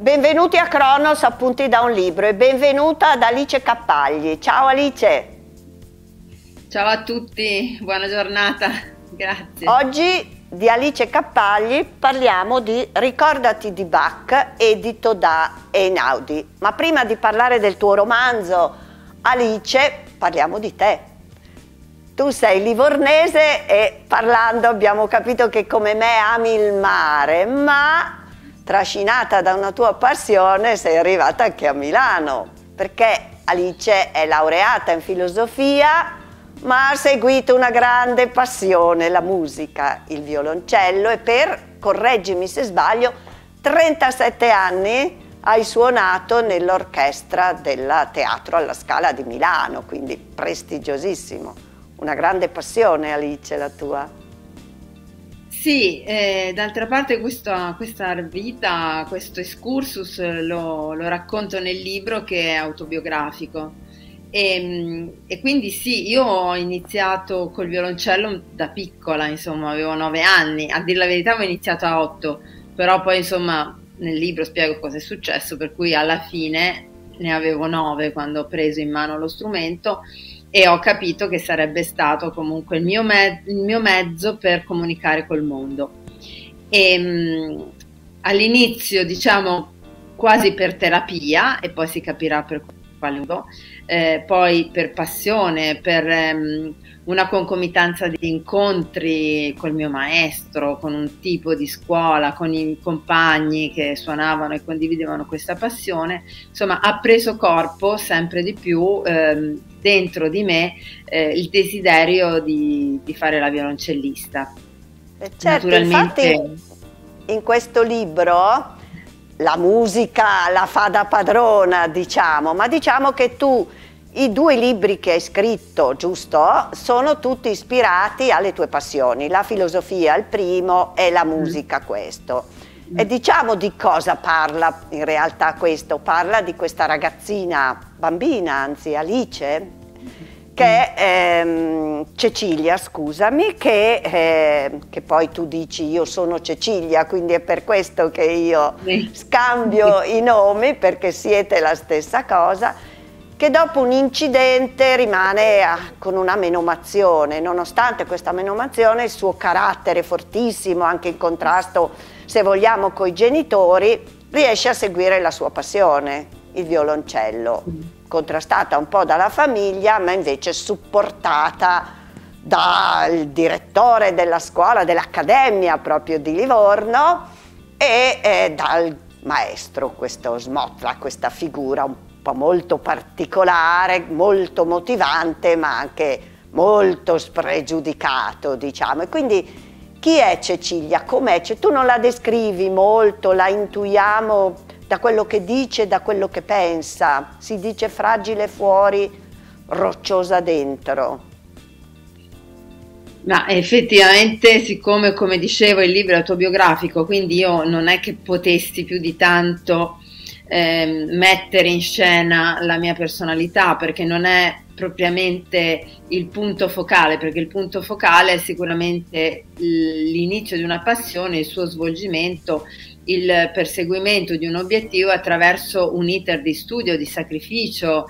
Benvenuti a Kronos, appunti da un libro, e benvenuta ad Alice Cappagli. Ciao Alice! Ciao a tutti, buona giornata, grazie. Oggi di Alice Cappagli parliamo di Ricordati di Bach, edito da Einaudi. Ma prima di parlare del tuo romanzo, Alice, parliamo di te. Tu sei livornese e parlando abbiamo capito che come me ami il mare, ma trascinata da una tua passione sei arrivata anche a Milano, perché Alice è laureata in filosofia, ma ha seguito una grande passione, la musica, il violoncello, e per, correggimi se sbaglio, 37 anni hai suonato nell'orchestra del Teatro alla Scala di Milano, quindi prestigiosissimo. Una grande passione, Alice, la tua. Sì, d'altra parte questa vita, questo excursus lo racconto nel libro, che è autobiografico. E quindi sì, io ho iniziato col violoncello da piccola, insomma, avevo 9 anni, a dire la verità avevo iniziato a 8, però poi insomma nel libro spiego cosa è successo, per cui alla fine ne avevo 9 quando ho preso in mano lo strumento e ho capito che sarebbe stato comunque il mio mezzo per comunicare col mondo. All'inizio, diciamo, quasi per terapia, e poi si capirà per quale modo. Poi per passione, per una concomitanza di incontri col mio maestro, con un tipo di scuola, con i compagni che suonavano e condividevano questa passione, insomma ha preso corpo sempre di più dentro di me il desiderio di fare la violoncellista. Certo, naturalmente, infatti in questo libro la musica la fa da padrona, diciamo, ma diciamo che tu, i 2 libri che hai scritto, giusto, sono tutti ispirati alle tue passioni, la filosofia il primo e la musica questo. E diciamo di cosa parla in realtà questo? Parla di questa ragazzina, bambina anzi, Alice, che Cecilia, scusami, che poi tu dici io sono Cecilia, quindi è per questo che io scambio i nomi, perché siete la stessa cosa, che dopo un incidente rimane con una menomazione. Nonostante questa menomazione, il suo carattere fortissimo, anche in contrasto, se vogliamo, coi genitori, riesce a seguire la sua passione, il violoncello. Contrastata un po' dalla famiglia, ma invece supportata dal direttore della scuola, dell'accademia proprio di Livorno, e dal maestro, questo Smotlak, questa figura un po' molto particolare, molto motivante, ma anche molto spregiudicato, diciamo. E quindi chi è Cecilia? Com'è? Cioè, tu non la descrivi molto, la intuiamo da quello che dice, da quello che pensa. Si dice fragile fuori, rocciosa dentro. Ma effettivamente, siccome, come dicevo, il libro è autobiografico, quindi io non è che potessi più di tanto mettere in scena la mia personalità, perché non è propriamente il punto focale, perché il punto focale è sicuramente l'inizio di una passione, il suo svolgimento, il perseguimento di un obiettivo attraverso un iter di studio, di sacrificio,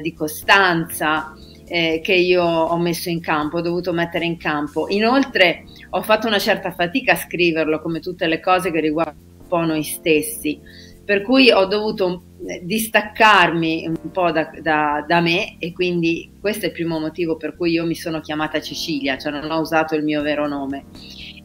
di costanza che io ho messo in campo, ho dovuto mettere in campo. Inoltre ho fatto una certa fatica a scriverlo, come tutte le cose che riguardano un po' noi stessi, per cui ho dovuto distaccarmi un po' da me, e quindi questo è il primo motivo per cui io mi sono chiamata Cecilia, cioè non ho usato il mio vero nome,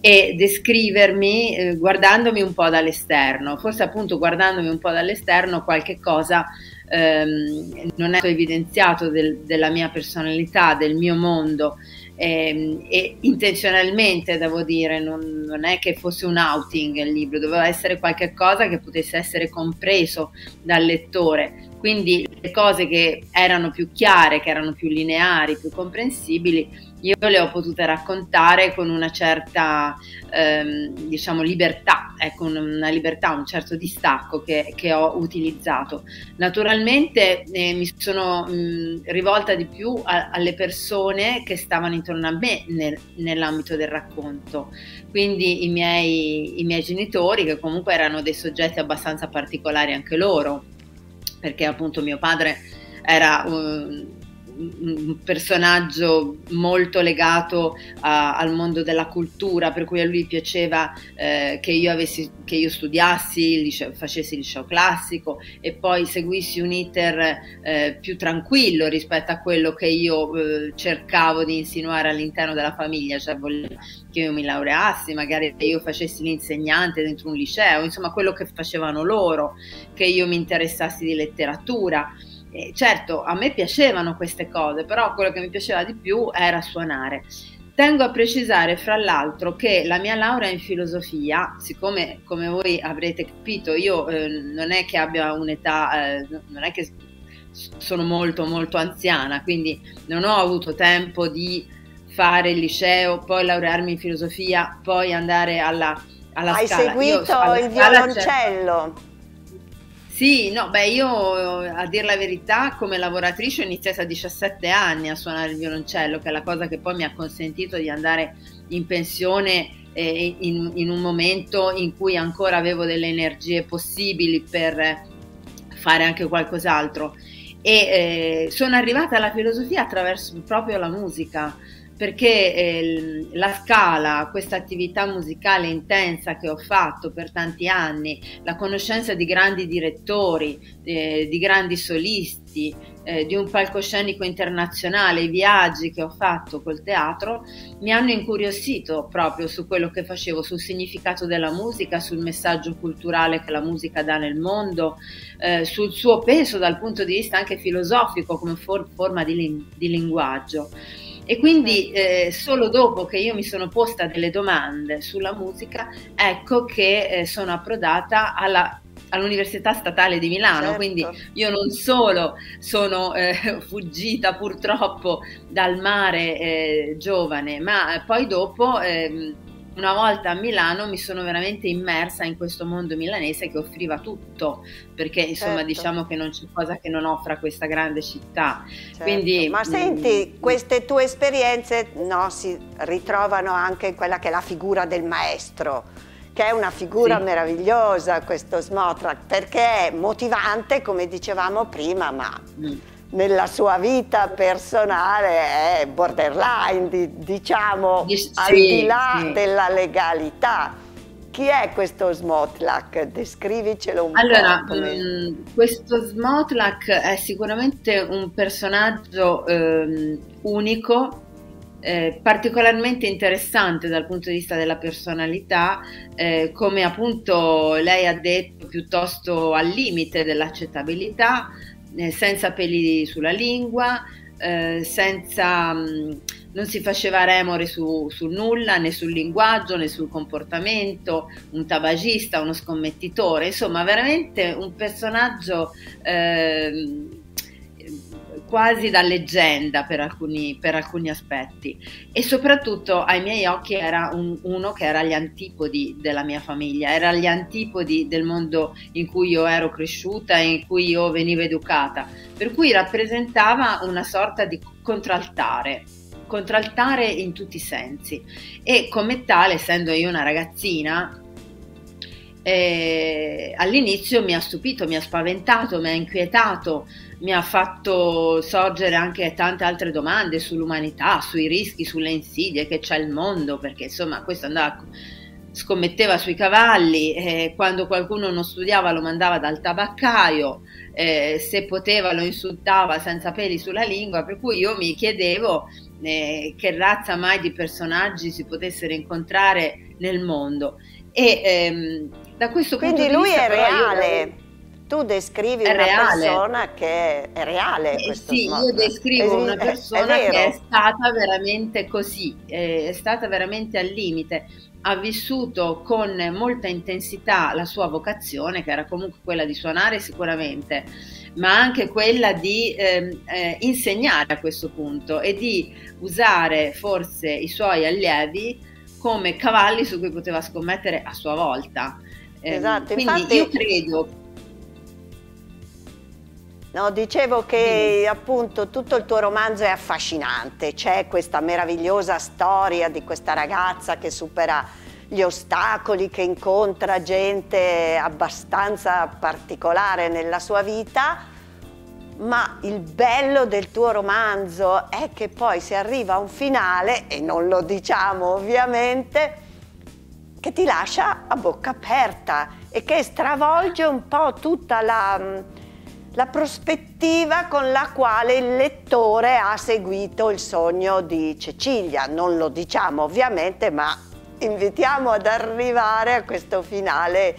e descrivermi guardandomi un po' dall'esterno. Forse appunto guardandomi un po' dall'esterno qualche cosa non è evidenziato della mia personalità, del mio mondo, e intenzionalmente, devo dire, non è che fosse un outing il libro, doveva essere qualche cosa che potesse essere compreso dal lettore, quindi le cose che erano più chiare, che erano più lineari, più comprensibili, io le ho potute raccontare con una certa diciamo libertà, ecco, una libertà, un certo distacco che ho utilizzato. Naturalmente mi sono rivolta di più alle persone che stavano intorno a me nell'ambito del racconto, quindi i miei genitori, che comunque erano dei soggetti abbastanza particolari anche loro, perché appunto mio padre era un personaggio molto legato al mondo della cultura, per cui a lui piaceva che io studiassi, facessi il liceo classico e poi seguissi un iter più tranquillo rispetto a quello che io cercavo di insinuare all'interno della famiglia, cioè voleva che io mi laureassi, magari che io facessi l'insegnante dentro un liceo, insomma quello che facevano loro, che io mi interessassi di letteratura. Certo, a me piacevano queste cose, però quello che mi piaceva di più era suonare. Tengo a precisare, fra l'altro, che la mia laurea in filosofia, siccome, come voi avrete capito, io non è che abbia un'età, non è che sono molto molto anziana, quindi non ho avuto tempo di fare il liceo, poi laurearmi in filosofia, poi andare alla Scala. Hai seguito il violoncello? Sì, no, beh, io a dire la verità come lavoratrice ho iniziato a 17 anni a suonare il violoncello, che è la cosa che poi mi ha consentito di andare in pensione in un momento in cui ancora avevo delle energie possibili per fare anche qualcos'altro, e sono arrivata alla filosofia attraverso proprio la musica, perché la Scala, questa attività musicale intensa che ho fatto per tanti anni, la conoscenza di grandi direttori, di grandi solisti, di un palcoscenico internazionale, i viaggi che ho fatto col teatro, mi hanno incuriosito proprio su quello che facevo, sul significato della musica, sul messaggio culturale che la musica dà nel mondo, sul suo peso dal punto di vista anche filosofico come forma di linguaggio. E quindi solo dopo che io mi sono posta delle domande sulla musica, ecco che sono approdata all'Università Statale di Milano. Certo. Quindi io non solo sono fuggita purtroppo dal mare giovane, ma poi dopo, una volta a Milano, mi sono veramente immersa in questo mondo milanese che offriva tutto, perché insomma, certo, diciamo che non c'è cosa che non offra questa grande città. Certo. Quindi, ma senti, queste tue esperienze, no, si ritrovano anche in quella che è la figura del maestro, che è una figura, sì, meravigliosa, questo Smotlak, perché è motivante, come dicevamo prima, ma nella sua vita personale è borderline, diciamo, sì, al di là, sì, della legalità. Chi è questo Smotlak? Descrivicelo un po'. Allora, questo Smotlak è sicuramente un personaggio unico, particolarmente interessante dal punto di vista della personalità, come appunto lei ha detto, piuttosto al limite dell'accettabilità, senza peli sulla lingua, non si faceva remore su nulla, né sul linguaggio né sul comportamento, un tabagista, uno scommettitore, insomma veramente un personaggio quasi da leggenda per alcuni aspetti, e soprattutto ai miei occhi era uno che era agli antipodi della mia famiglia, era agli antipodi del mondo in cui io ero cresciuta e in cui io venivo educata, per cui rappresentava una sorta di contraltare in tutti i sensi, e come tale, essendo io una ragazzina, all'inizio mi ha stupito, mi ha spaventato, mi ha inquietato, mi ha fatto sorgere anche tante altre domande sull'umanità, sui rischi, sulle insidie che c'è il mondo, perché insomma questo andava, scommetteva sui cavalli, quando qualcuno non studiava lo mandava dal tabaccaio, se poteva lo insultava senza peli sulla lingua, per cui io mi chiedevo che razza mai di personaggi si potessero incontrare nel mondo. E da questo punto di vista, quindi lui è reale. Tu descrivi una persona che è reale. Sì, io descrivo una persona che è stata veramente così, è stata veramente al limite, ha vissuto con molta intensità la sua vocazione, che era comunque quella di suonare sicuramente, ma anche quella di insegnare a questo punto e di usare forse i suoi allievi come cavalli su cui poteva scommettere a sua volta. Esatto, quindi infatti, io credo... No, dicevo che appunto tutto il tuo romanzo è affascinante, c'è questa meravigliosa storia di questa ragazza che supera gli ostacoli, che incontra gente abbastanza particolare nella sua vita, ma il bello del tuo romanzo è che poi si arriva a un finale, e non lo diciamo ovviamente, che ti lascia a bocca aperta e che stravolge un po' tutta la prospettiva con la quale il lettore ha seguito il sogno di Cecilia. Non lo diciamo ovviamente, ma invitiamo ad arrivare a questo finale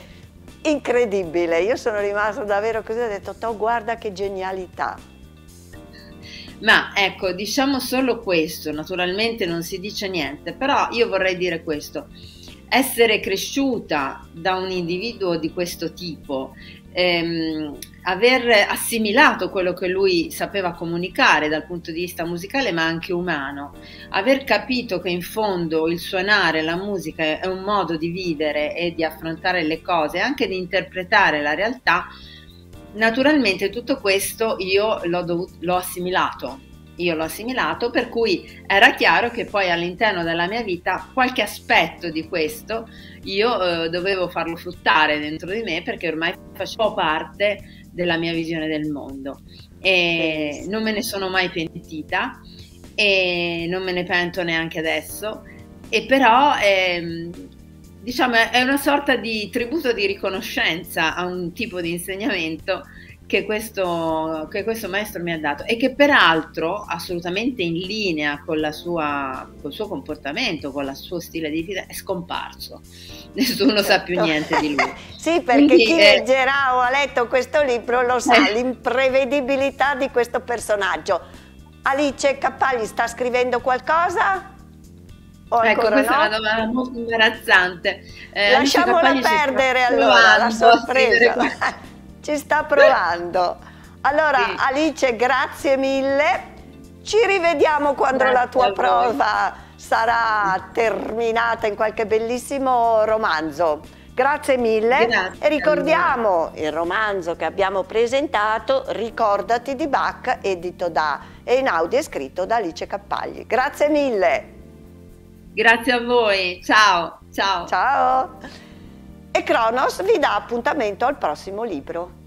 incredibile. Io sono rimasta davvero così, ho detto, "Toh, guarda che genialità". Ma ecco, diciamo solo questo, naturalmente non si dice niente, però io vorrei dire questo: essere cresciuta da un individuo di questo tipo, aver assimilato quello che lui sapeva comunicare dal punto di vista musicale ma anche umano, aver capito che in fondo il suonare la musica è un modo di vivere e di affrontare le cose, anche di interpretare la realtà, naturalmente tutto questo io l'ho assimilato, per cui era chiaro che poi all'interno della mia vita qualche aspetto di questo io dovevo farlo fruttare dentro di me, perché ormai facevo parte della mia visione del mondo e non me ne sono mai pentita e non me ne pento neanche adesso, e però diciamo è una sorta di tributo di riconoscenza a un tipo di insegnamento che questo maestro mi ha dato, e che peraltro assolutamente in linea con col suo comportamento, con il suo stile di vita, è scomparso. Nessuno certo. sa più niente di lui. Sì, perché quindi, chi leggerà o ha letto questo libro lo sa, l'imprevedibilità di questo personaggio. Alice Cappagli sta scrivendo qualcosa? Ecco, questa no? è una domanda molto imbarazzante. Lasciamola perdere allora, la sorpresa. Ci sta provando. Allora sì. Alice, grazie mille, ci rivediamo quando grazie la tua prova sarà terminata in qualche bellissimo romanzo. Grazie mille, grazie, e ricordiamo il romanzo che abbiamo presentato, Ricordati di Bach, edito da Einaudi e scritto da Alice Cappagli. Grazie mille. Grazie a voi, ciao. Ciao. Ciao. E Kronos vi dà appuntamento al prossimo libro.